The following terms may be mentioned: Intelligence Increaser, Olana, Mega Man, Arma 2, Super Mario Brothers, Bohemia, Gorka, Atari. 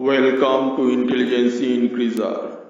Welcome to Intelligence Increaser.